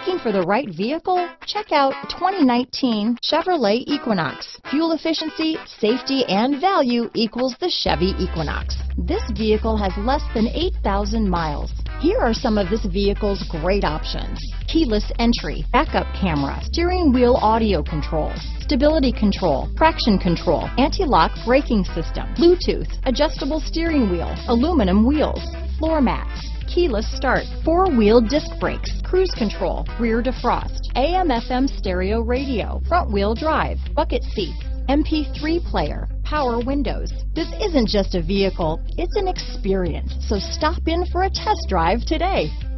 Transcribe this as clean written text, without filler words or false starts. Looking for the right vehicle? Check out 2019 Chevrolet Equinox. Fuel efficiency, safety, and value equals the Chevy Equinox. This vehicle has less than 8,000 miles. Here are some of this vehicle's great options: keyless entry, backup camera, steering wheel audio controls, stability control, traction control, anti-lock braking system, Bluetooth, adjustable steering wheel, aluminum wheels, floor mats, keyless start, four-wheel disc brakes, cruise control, rear defrost, AM/FM stereo radio, front-wheel drive, bucket seats, MP3 player, power windows. This isn't just a vehicle, it's an experience. So stop in for a test drive today.